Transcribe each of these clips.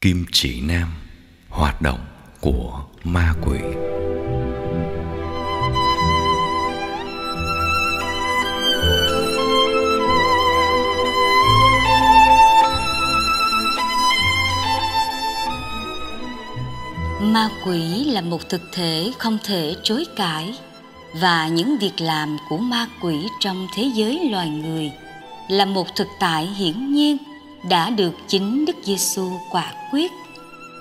Kim chỉ nam, hoạt động của ma quỷ. Ma quỷ là một thực thể không thể chối cãi, và những việc làm của ma quỷ trong thế giới loài người là một thực tại hiển nhiên đã được chính Đức Giêsu quả quyết,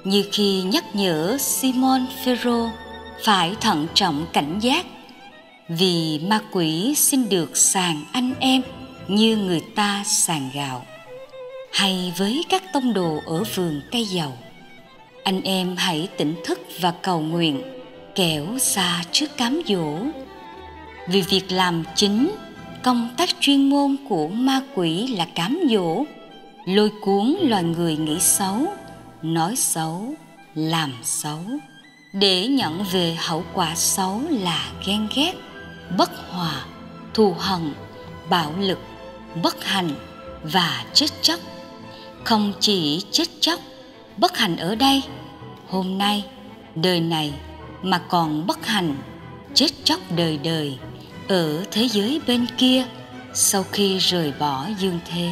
như khi nhắc nhở Simon Phêrô phải thận trọng cảnh giác, vì ma quỷ xin được sàng anh em như người ta sàng gạo. Hay với các tông đồ ở vườn cây dầu, anh em hãy tỉnh thức và cầu nguyện, kẻo xa trước cám dỗ. Vì việc làm chính, công tác chuyên môn của ma quỷ là cám dỗ, lôi cuốn loài người nghĩ xấu, nói xấu, làm xấu, để nhận về hậu quả xấu là ghen ghét, bất hòa, thù hận, bạo lực, bất hạnh và chết chóc. Không chỉ chết chóc, bất hạnh ở đây, hôm nay, đời này, mà còn bất hạnh, chết chóc đời đời ở thế giới bên kia sau khi rời bỏ dương thế.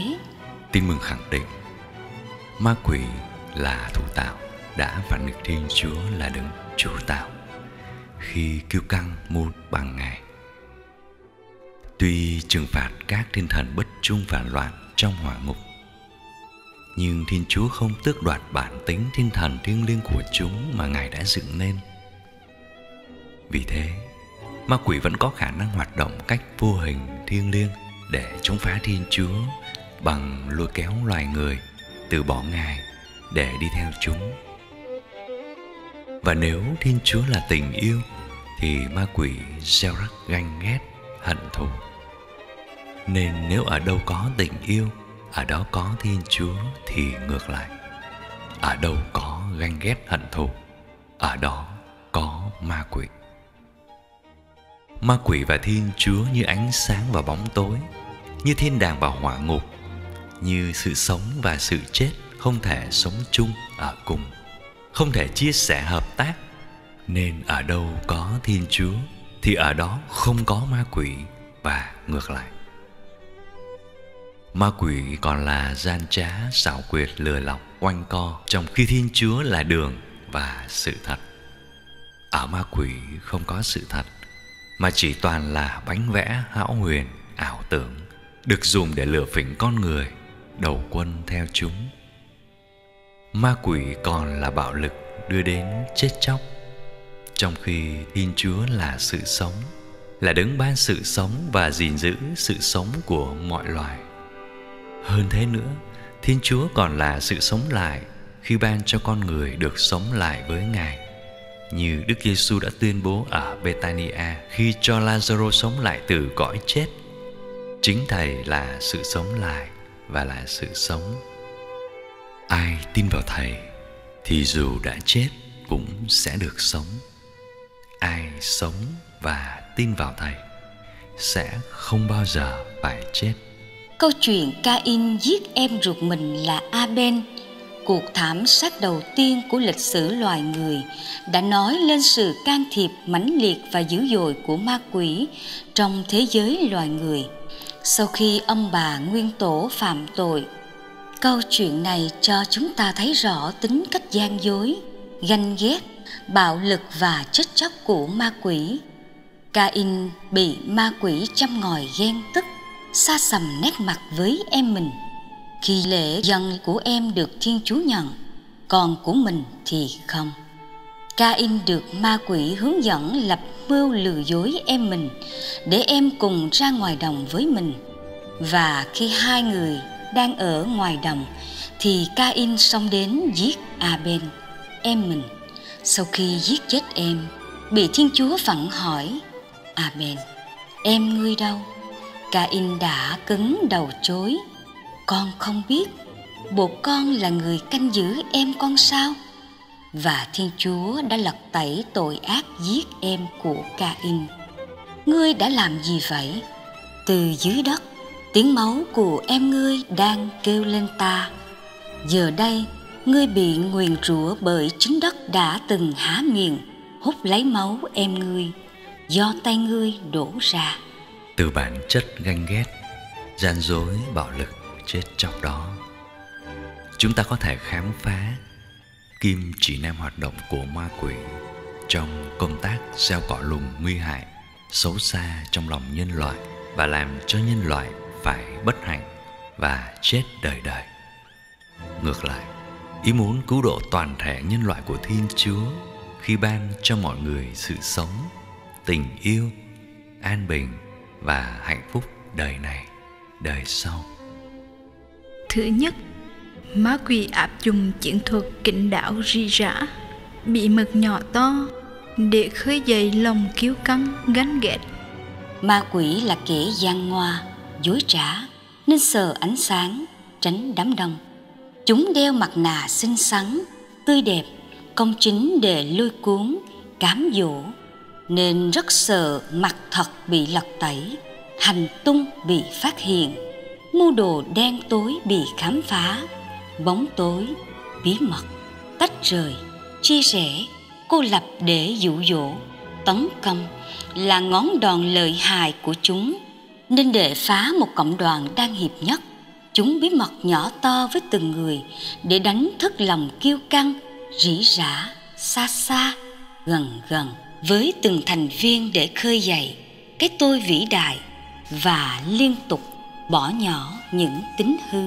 Tin mừng khẳng định ma quỷ là thủ tạo đã phản nghịch Thiên Chúa là đấng chủ tạo khi kiêu căng môn bằng Ngài. Tuy trừng phạt các thiên thần bất trung và loạn trong hỏa ngục, nhưng Thiên Chúa không tước đoạt bản tính thiên thần thiêng liêng của chúng mà Ngài đã dựng nên. Vì thế, ma quỷ vẫn có khả năng hoạt động cách vô hình thiêng liêng để chống phá Thiên Chúa bằng lôi kéo loài người từ bỏ Ngài để đi theo chúng. Và nếu Thiên Chúa là tình yêu, thì ma quỷ gieo rắc ganh ghét, hận thù. Nên nếu ở đâu có tình yêu, ở đó có Thiên Chúa thì ngược lại. Ở đâu có ganh ghét, hận thù, ở đó có ma quỷ. Ma quỷ và Thiên Chúa như ánh sáng và bóng tối, như thiên đàng và hỏa ngục, như sự sống và sự chết, không thể sống chung ở cùng, không thể chia sẻ hợp tác. Nên ở đâu có Thiên Chúa thì ở đó không có ma quỷ và ngược lại. Ma quỷ còn là gian trá, xảo quyệt, lừa lọc, quanh co, trong khi Thiên Chúa là đường và sự thật. Ở ma quỷ không có sự thật, mà chỉ toàn là bánh vẽ hão huyền, ảo tưởng, được dùng để lừa phỉnh con người, đầu quân theo chúng. Ma quỷ còn là bạo lực đưa đến chết chóc, trong khi Thiên Chúa là sự sống, là đấng ban sự sống và gìn giữ sự sống của mọi loài. Hơn thế nữa, Thiên Chúa còn là sự sống lại khi ban cho con người được sống lại với Ngài, như Đức Giêsu đã tuyên bố ở Bethania khi cho Lazarô sống lại từ cõi chết. Chính Thầy là sự sống lại và là sự sống. Ai tin vào Thầy thì dù đã chết cũng sẽ được sống. Ai sống và tin vào Thầy sẽ không bao giờ phải chết. Câu chuyện Ca-in giết em ruột mình là Abel, cuộc thảm sát đầu tiên của lịch sử loài người, đã nói lên sự can thiệp mãnh liệt và dữ dội của ma quỷ trong thế giới loài người. Sau khi ông bà nguyên tổ phạm tội, câu chuyện này cho chúng ta thấy rõ tính cách gian dối, ganh ghét, bạo lực và chết chóc của ma quỷ. Ca-in bị ma quỷ châm ngòi ghen tức, sa sầm nét mặt với em mình. Khi lễ dâng của em được Thiên Chúa nhận, còn của mình thì không. Ca-in được ma quỷ hướng dẫn lập mưu lừa dối em mình, để em cùng ra ngoài đồng với mình. Và khi hai người đang ở ngoài đồng, thì Ca-in xông đến giết Abel, em mình. Sau khi giết chết em, bị Thiên Chúa vặn hỏi: Abel, em ngươi đâu? Ca-in đã cứng đầu chối: Con không biết, bộ con là người canh giữ em con sao? Và Thiên Chúa đã lật tẩy tội ác giết em của Ca-in. Ngươi đã làm gì vậy? Từ dưới đất, tiếng máu của em ngươi đang kêu lên ta. Giờ đây, ngươi bị nguyền rủa bởi chính đất đã từng há miệng hút lấy máu em ngươi do tay ngươi đổ ra. Từ bản chất ganh ghét, gian dối, bạo lực chết trong đó, chúng ta có thể khám phá kim chỉ nam hoạt động của ma quỷ trong công tác gieo cỏ lùng nguy hại xấu xa trong lòng nhân loại và làm cho nhân loại phải bất hạnh và chết đời đời. Ngược lại, ý muốn cứu độ toàn thể nhân loại của Thiên Chúa khi ban cho mọi người sự sống, tình yêu, an bình và hạnh phúc đời này, đời sau. Thứ nhất, ma quỷ áp dụng chiến thuật kình đạo rỉ rả, bị mực nhỏ to để khơi dậy lòng kiêu căng, ganh ghét. Ma quỷ là kẻ gian ngoa, dối trá, nên sợ ánh sáng, tránh đám đông. Chúng đeo mặt nạ xinh xắn, tươi đẹp, công chính để lôi cuốn, cám dỗ, nên rất sợ mặt thật bị lật tẩy, hành tung bị phát hiện, mưu đồ đen tối bị khám phá, bóng tối, bí mật, tách rời, chia rẽ, cô lập để dụ dỗ, tấn công là ngón đòn lợi hại của chúng. Nên để phá một cộng đoàn đang hiệp nhất, chúng bí mật nhỏ to với từng người để đánh thức lòng kiêu căng, rỉ rả, xa xa, gần gần với từng thành viên để khơi dậy cái tôi vĩ đại và liên tục bỏ nhỏ những tính hư,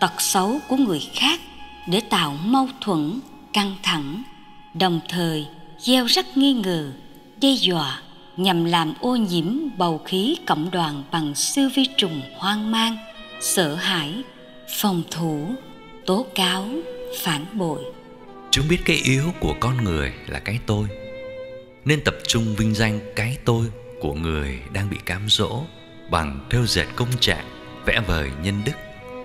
tật xấu của người khác để tạo mâu thuẫn, căng thẳng, đồng thời gieo rắc nghi ngờ, đe dọa nhằm làm ô nhiễm bầu khí cộng đoàn bằng siêu vi trùng hoang mang, sợ hãi, phòng thủ, tố cáo, phản bội. Chúng biết cái yếu của con người là cái tôi, nên tập trung vinh danh cái tôi của người đang bị cám dỗ bằng thêu dệt công trạng, vẽ vời nhân đức,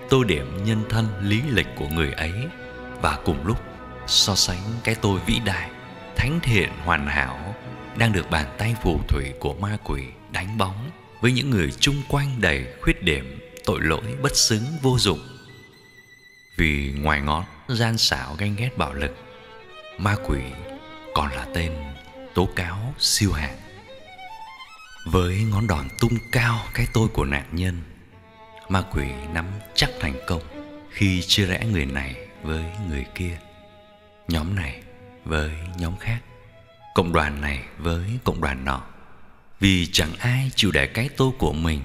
tô điểm nhân thân lý lịch của người ấy, và cùng lúc so sánh cái tôi vĩ đại, thánh thiện, hoàn hảo đang được bàn tay phù thủy của ma quỷ đánh bóng với những người chung quanh đầy khuyết điểm, tội lỗi, bất xứng, vô dụng. Vì ngoài ngón gian xảo, ganh ghét, bạo lực, ma quỷ còn là tên tố cáo siêu hạng. Với ngón đòn tung cao cái tôi của nạn nhân, ma quỷ nắm chắc thành công khi chia rẽ người này với người kia, nhóm này với nhóm khác, cộng đoàn này với cộng đoàn nọ. Vì chẳng ai chịu để cái tôi của mình,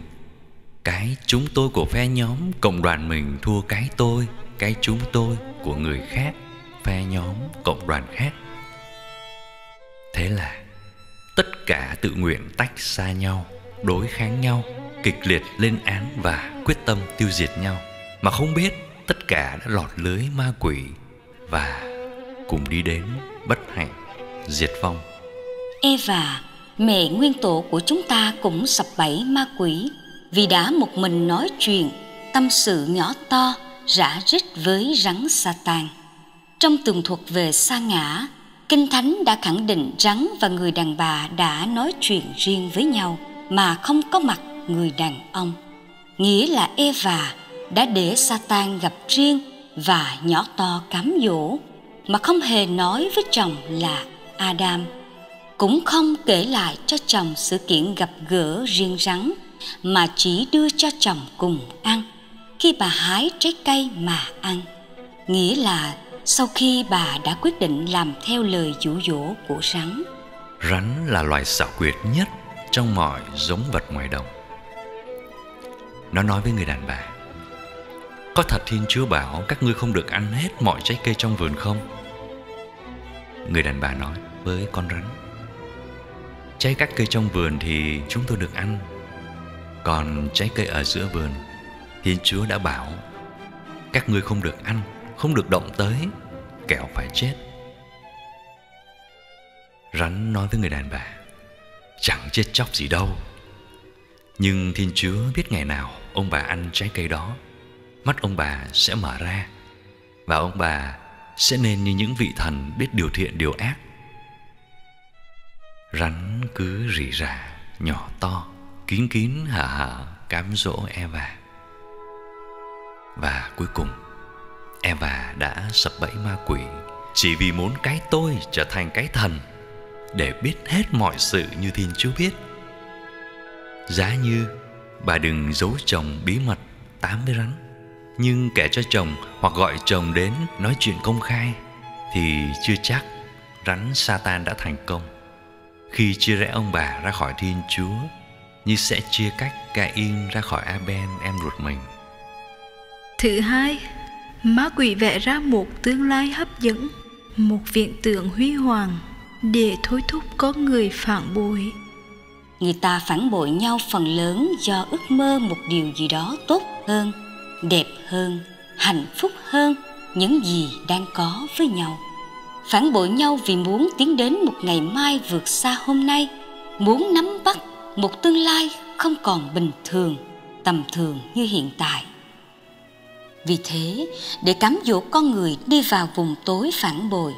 cái chúng tôi của phe nhóm cộng đoàn mình thua cái tôi, cái chúng tôi của người khác, phe nhóm cộng đoàn khác. Thế là tất cả tự nguyện tách xa nhau, đối kháng nhau, kịch liệt lên án và quyết tâm tiêu diệt nhau, mà không biết tất cả đã lọt lưới ma quỷ và cùng đi đến bất hạnh, diệt vong. Eva, mẹ nguyên tổ của chúng ta, cũng sập bẫy ma quỷ vì đã một mình nói chuyện, tâm sự nhỏ to, rã rít với rắn Satan. Trong tường thuật về sa ngã, Kinh Thánh đã khẳng định rắn và người đàn bà đã nói chuyện riêng với nhau mà không có mặt người đàn ông. Nghĩa là Eva đã để Satan gặp riêng và nhỏ to cám dỗ, mà không hề nói với chồng là Adam, cũng không kể lại cho chồng sự kiện gặp gỡ riêng rắn, mà chỉ đưa cho chồng cùng ăn khi bà hái trái cây mà ăn. Nghĩa là sau khi bà đã quyết định làm theo lời dụ dỗ của rắn. Rắn là loài xảo quyệt nhất trong mọi giống vật ngoài đồng. Nó nói với người đàn bà: có thật Thiên Chúa bảo các ngươi không được ăn hết mọi trái cây trong vườn không? Người đàn bà nói với con rắn: trái các cây trong vườn thì chúng tôi được ăn, còn trái cây ở giữa vườn Thiên Chúa đã bảo các ngươi không được ăn, không được động tới, kẻo phải chết. Rắn nói với người đàn bà: chẳng chết chóc gì đâu, nhưng Thiên Chúa biết ngày nào ông bà ăn trái cây đó, mắt ông bà sẽ mở ra, và ông bà sẽ nên như những vị thần biết điều thiện điều ác. Rắn cứ rỉ rả, nhỏ to, kín kín hở hở cám dỗ Eva. Và cuối cùng Eva đã sập bẫy ma quỷ chỉ vì muốn cái tôi trở thành cái thần, để biết hết mọi sự như Thiên Chúa biết. Giá như bà đừng giấu chồng bí mật tám với rắn, nhưng kể cho chồng hoặc gọi chồng đến nói chuyện công khai, thì chưa chắc rắn Satan đã thành công khi chia rẽ ông bà ra khỏi Thiên Chúa, như sẽ chia cách Cain ra khỏi Abel, em ruột mình. Thứ hai, ma quỷ vẽ ra một tương lai hấp dẫn, một viễn tưởng huy hoàng, để thôi thúc con người phản bội. Người ta phản bội nhau phần lớn do ước mơ một điều gì đó tốt hơn, đẹp hơn, hạnh phúc hơn những gì đang có với nhau. Phản bội nhau vì muốn tiến đến một ngày mai vượt xa hôm nay, muốn nắm bắt một tương lai không còn bình thường, tầm thường như hiện tại. Vì thế, để cám dỗ con người đi vào vùng tối phản bội,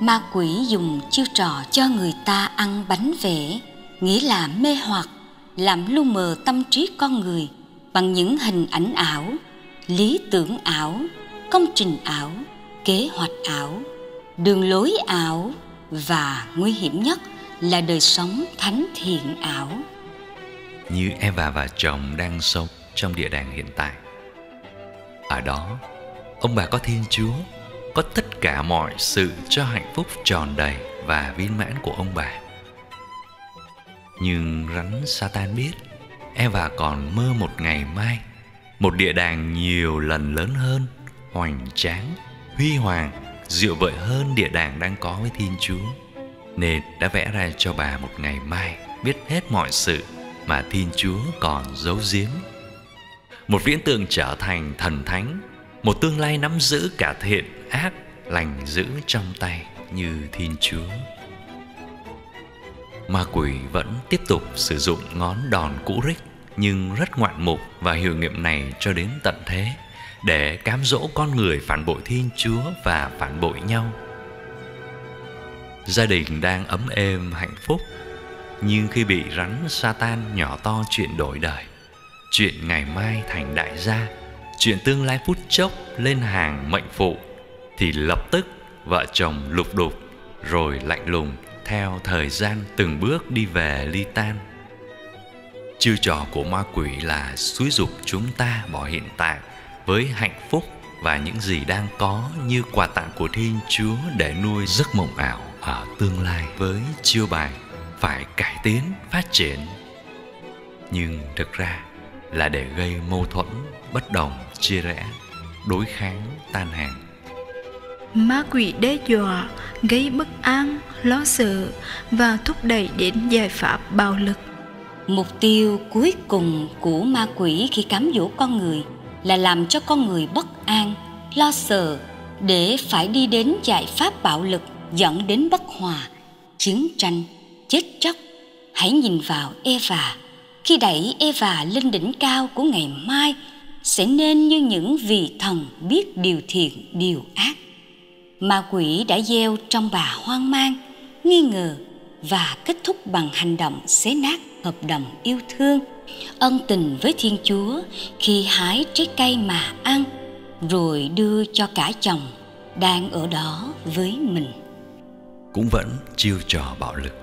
ma quỷ dùng chiêu trò cho người ta ăn bánh vẽ, nghĩa là mê hoặc, làm lu mờ tâm trí con người bằng những hình ảnh ảo, lý tưởng ảo, công trình ảo, kế hoạch ảo, đường lối ảo, và nguy hiểm nhất là đời sống thánh thiện ảo. Như Eva và chồng đang sống trong địa đàng hiện tại, ở đó ông bà có Thiên Chúa, có tất cả mọi sự cho hạnh phúc tròn đầy và viên mãn của ông bà. Nhưng rắn Satan biết Eva còn mơ một ngày mai, một địa đàng nhiều lần lớn hơn, hoành tráng, huy hoàng, dịu vợi hơn địa đàng đang có với Thiên Chúa, nên đã vẽ ra cho bà một ngày mai biết hết mọi sự mà Thiên Chúa còn giấu giếm. Một viễn tưởng trở thành thần thánh, một tương lai nắm giữ cả thiện ác, lành giữ trong tay như Thiên Chúa. Ma quỷ vẫn tiếp tục sử dụng ngón đòn cũ rích nhưng rất ngoạn mục và hiệu nghiệm này cho đến tận thế, để cám dỗ con người phản bội Thiên Chúa và phản bội nhau. Gia đình đang ấm êm hạnh phúc, nhưng khi bị rắn Satan nhỏ to chuyện đổi đời, chuyện ngày mai thành đại gia, chuyện tương lai phút chốc lên hàng mệnh phụ, thì lập tức vợ chồng lục đục rồi lạnh lùng theo thời gian từng bước đi về ly tan. Chiêu trò của ma quỷ là xúi giục chúng ta bỏ hiện tại với hạnh phúc và những gì đang có như quà tặng của Thiên Chúa, để nuôi giấc mộng ảo ở tương lai với chiêu bài phải cải tiến, phát triển. Nhưng thực ra là để gây mâu thuẫn, bất đồng, chia rẽ, đối kháng, tan hàng. Ma quỷ đe dọa, gây bất an, lo sợ và thúc đẩy đến giải pháp bạo lực. Mục tiêu cuối cùng của ma quỷ khi cám dỗ con người là làm cho con người bất an, lo sợ, để phải đi đến giải pháp bạo lực dẫn đến bất hòa, chiến tranh, chết chóc. Hãy nhìn vào Eva. Khi đẩy Eva lên đỉnh cao của ngày mai, sẽ nên như những vị thần biết điều thiện, điều ác. Ma quỷ đã gieo trong bà hoang mang, nghi ngờ và kết thúc bằng hành động xé nát hợp đồng yêu thương, ân tình với Thiên Chúa khi hái trái cây mà ăn, rồi đưa cho cả chồng đang ở đó với mình. Cũng vẫn chiêu trò bạo lực,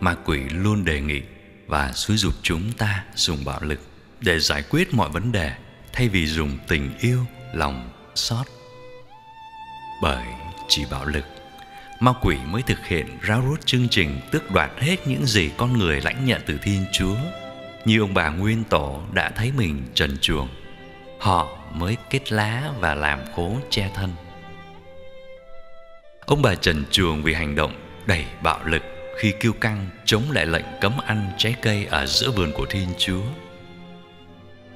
ma quỷ luôn đề nghị và xúi giục chúng ta dùng bạo lực để giải quyết mọi vấn đề, thay vì dùng tình yêu, lòng xót. Bởi chỉ bạo lực, ma quỷ mới thực hiện ráo rút chương trình tước đoạt hết những gì con người lãnh nhận từ Thiên Chúa. Như ông bà nguyên tổ đã thấy mình trần truồng, họ mới kết lá và làm khố che thân. Ông bà trần truồng vì hành động đầy bạo lực khi kiêu căng chống lại lệnh cấm ăn trái cây ở giữa vườn của Thiên Chúa.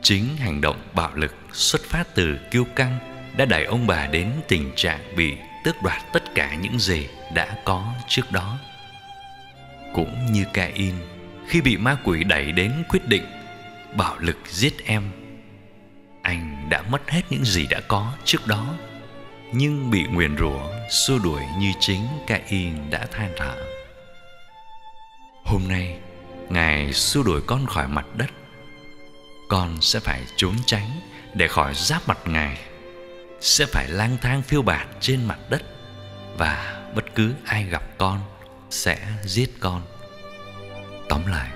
Chính hành động bạo lực xuất phát từ kiêu căng đã đẩy ông bà đến tình trạng bị tước đoạt tất cả những gì đã có trước đó. Cũng như Cain, khi bị ma quỷ đẩy đến quyết định bạo lực giết em, anh đã mất hết những gì đã có trước đó, nhưng bị nguyền rủa xua đuổi như chính Cain đã than thở. Hôm nay Ngài xua đuổi con khỏi mặt đất, con sẽ phải trốn tránh để khỏi giáp mặt Ngài. sẽ phải lang thang phiêu bạt trên mặt đất, và bất cứ ai gặp con sẽ giết con. Tóm lại,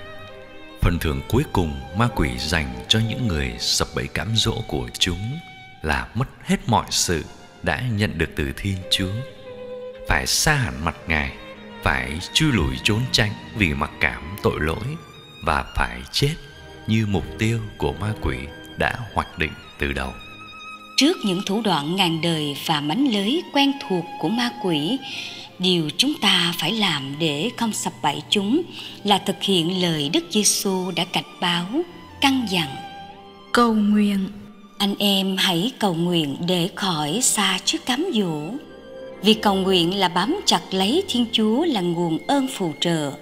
phần thưởng cuối cùng ma quỷ dành cho những người sập bẫy cám dỗ của chúng là mất hết mọi sự đã nhận được từ Thiên Chúa. Phải xa hẳn mặt Ngài, phải chui lủi trốn tránh vì mặc cảm tội lỗi, và phải chết như mục tiêu của ma quỷ đã hoạch định từ đầu. Trước những thủ đoạn ngàn đời và mánh lưới quen thuộc của ma quỷ, điều chúng ta phải làm để không sập bẫy chúng là thực hiện lời Đức Giêsu đã cảnh báo, căn dặn. Cầu nguyện. Anh em hãy cầu nguyện để khỏi xa trước cám dỗ. Vì cầu nguyện là bám chặt lấy Thiên Chúa là nguồn ơn phù trợ.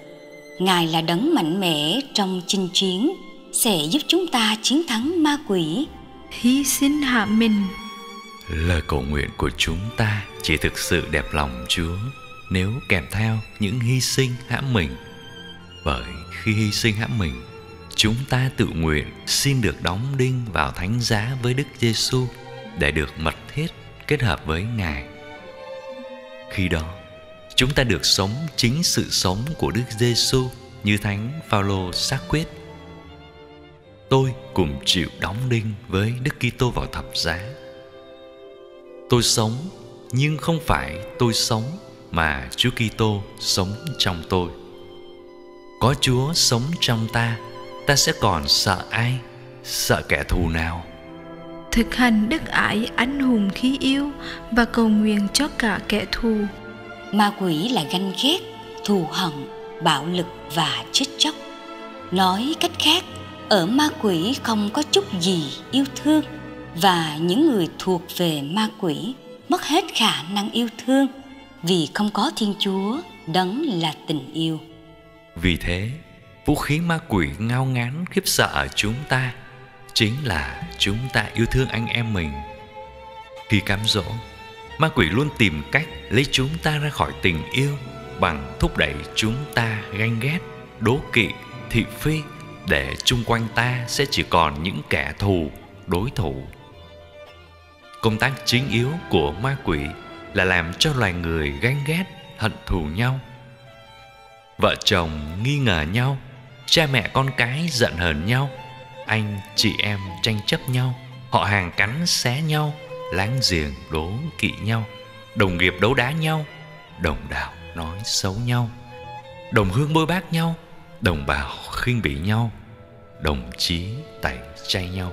Ngài là đấng mạnh mẽ trong chinh chiến, sẽ giúp chúng ta chiến thắng ma quỷ. Hy sinh hạ mình. Lời cầu nguyện của chúng ta chỉ thực sự đẹp lòng Chúa nếu kèm theo những hy sinh hãm mình. Bởi khi hy sinh hãm mình, chúng ta tự nguyện xin được đóng đinh vào thánh giá với Đức Giêsu để được mật thiết kết hợp với Ngài. Khi đó, chúng ta được sống chính sự sống của Đức Giêsu như Thánh Phao-lô xác quyết. Tôi cùng chịu đóng đinh với Đức Kitô vào thập giá. Tôi sống, nhưng không phải tôi sống mà Chúa Kitô sống trong tôi. Có Chúa sống trong ta, ta sẽ còn sợ ai, sợ kẻ thù nào? Thực hành đức ái anh hùng khi yêu và cầu nguyện cho cả kẻ thù. Ma quỷ là ganh ghét, thù hận, bạo lực và chết chóc. Nói cách khác, ở ma quỷ không có chút gì yêu thương, và những người thuộc về ma quỷ mất hết khả năng yêu thương vì không có Thiên Chúa, đấng là tình yêu. Vì thế, vũ khí ma quỷ ngao ngán khiếp sợ ở chúng ta chính là chúng ta yêu thương anh em mình. Khi cám dỗ, ma quỷ luôn tìm cách lấy chúng ta ra khỏi tình yêu bằng thúc đẩy chúng ta ganh ghét, đố kỵ, thị phi, để chung quanh ta sẽ chỉ còn những kẻ thù, đối thủ. Công tác chính yếu của ma quỷ là làm cho loài người ganh ghét, hận thù nhau. Vợ chồng nghi ngờ nhau, cha mẹ con cái giận hờn nhau, anh chị em tranh chấp nhau, họ hàng cắn xé nhau, láng giềng đố kỵ nhau, đồng nghiệp đấu đá nhau, đồng đạo nói xấu nhau, đồng hương bôi bác nhau, đồng bào khinh bỉ nhau, đồng chí tẩy chay nhau.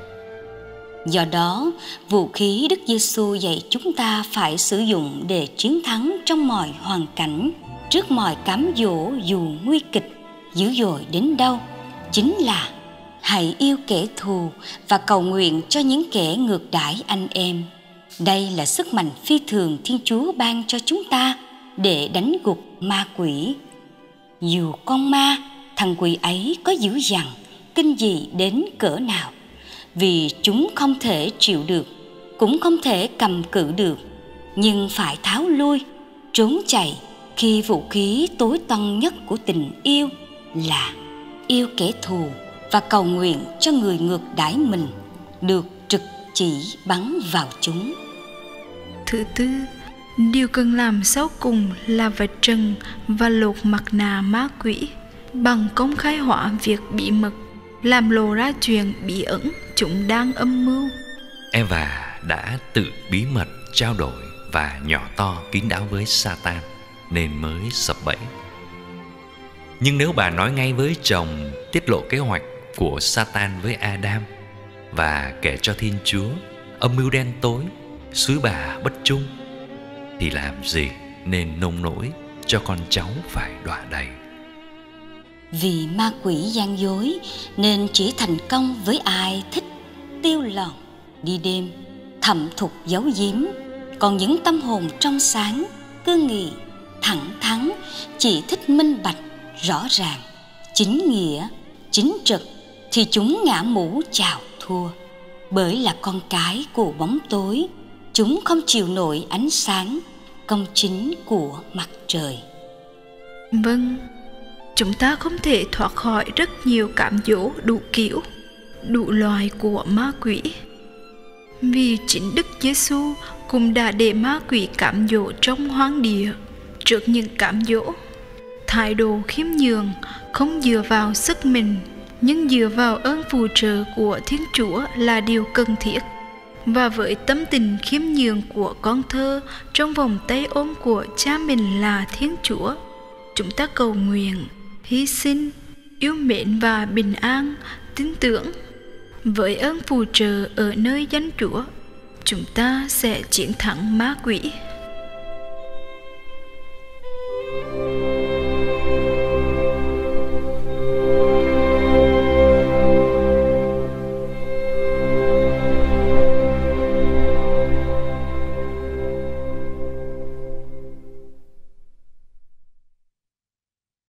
Do đó, vũ khí Đức Giêsu dạy chúng ta phải sử dụng để chiến thắng trong mọi hoàn cảnh, trước mọi cám dỗ dù nguy kịch, dữ dội đến đâu, chính là hãy yêu kẻ thù và cầu nguyện cho những kẻ ngược đãi anh em. Đây là sức mạnh phi thường Thiên Chúa ban cho chúng ta để đánh gục ma quỷ. Dù con ma, thằng quỷ ấy có dữ dằn, kinh dị đến cỡ nào, vì chúng không thể chịu được, cũng không thể cầm cự được, nhưng phải tháo lui, trốn chạy khi vũ khí tối tân nhất của tình yêu là yêu kẻ thù và cầu nguyện cho người ngược đãi mình được trực chỉ bắn vào chúng. Thứ tư, điều cần làm sau cùng là vạch trần và lột mặt nạ ma quỷ bằng công khai hóa việc bí mật, làm lộ ra chuyện bí ẩn chúng đang âm mưu. Eva đã tự bí mật trao đổi và nhỏ to kín đáo với Satan nên mới sập bẫy. Nhưng nếu bà nói ngay với chồng, tiết lộ kế hoạch của Satan với Adam và kể cho Thiên Chúa âm mưu đen tối, xúi bà bất trung, thì làm gì nên nông nỗi cho con cháu phải đọa đầy. Vì ma quỷ gian dối nên chỉ thành công với ai thích tiêu lòn, đi đêm, thẩm thục giấu giếm. Còn những tâm hồn trong sáng, cương nghị, thẳng thắn, chỉ thích minh bạch, rõ ràng, chính nghĩa, chính trực, thì chúng ngã mũ chào thua. Bởi là con cái của bóng tối, chúng không chịu nổi ánh sáng công chính của mặt trời. Vâng, chúng ta không thể thoát khỏi rất nhiều cám dỗ đủ kiểu, đủ loài của ma quỷ. Vì chính Đức Giêsu cũng đã để ma quỷ cám dỗ trong hoang địa. Trước những cám dỗ, thái độ khiêm nhường, không dựa vào sức mình nhưng dựa vào ơn phù trợ của Thiên Chúa là điều cần thiết. Và với tâm tình khiêm nhường của con thơ trong vòng tay ôm của cha mình là Thiên Chúa, chúng ta cầu nguyện, hy sinh, yêu mến và bình an, tin tưởng. Với ơn phù trợ ở nơi danh Chúa, chúng ta sẽ chiến thắng ma quỷ.